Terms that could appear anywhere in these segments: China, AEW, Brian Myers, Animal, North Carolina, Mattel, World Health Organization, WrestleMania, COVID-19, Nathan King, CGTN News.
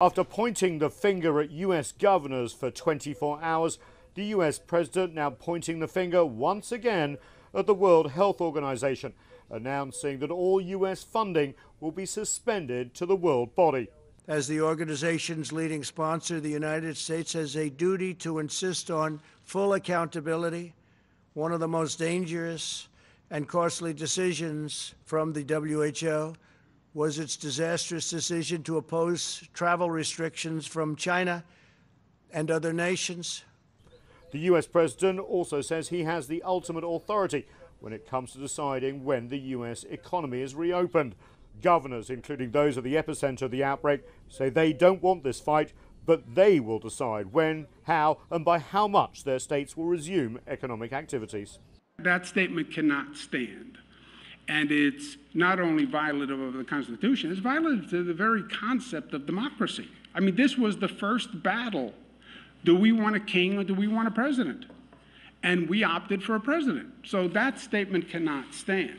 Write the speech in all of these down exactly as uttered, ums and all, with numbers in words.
After pointing the finger at U S governors for twenty-four hours, the U S president now pointing the finger once again at the World Health Organization, announcing that all U S funding will be suspended to the world body. As the organization's leading sponsor, the United States has a duty to insist on full accountability, one of the most dangerous and costly decisions from the W H O. Was its disastrous decision to oppose travel restrictions from China and other nations. The U S president also says he has the ultimate authority when it comes to deciding when the U S economy is reopened. Governors, including those at the epicenter of the outbreak, say they don't want this fight, but they will decide when, how, and by how much their states will resume economic activities. That statement cannot stand. And it's not only violative of the Constitution, it's violative to the very concept of democracy. I mean, this was the first battle. Do we want a king or do we want a president? And we opted for a president. So that statement cannot stand,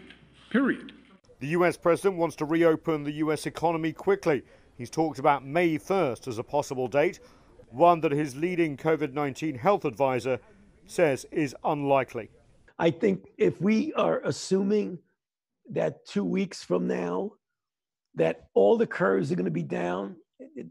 period. The U S president wants to reopen the U S economy quickly. He's talked about May first as a possible date, one that his leading COVID nineteen health advisor says is unlikely. I think if we are assuming that two weeks from now, that all the curves are going to be down,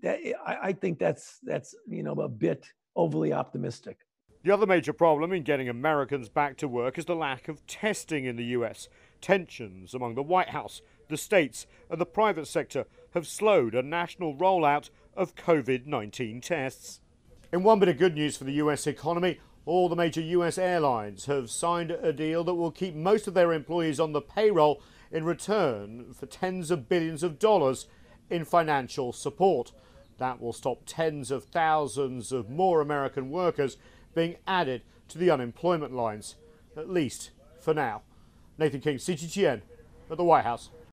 that, I, I think that's, that's you know, a bit overly optimistic. The other major problem in getting Americans back to work is the lack of testing in the U S. Tensions among the White House, the states, and the private sector have slowed a national rollout of COVID nineteen tests. In one bit of good news for the U S economy, all the major U S airlines have signed a deal that will keep most of their employees on the payroll in return for tens of billions of dollars in financial support. That will stop tens of thousands of more American workers being added to the unemployment lines, at least for now. Nathan King, C G T N, at the White House.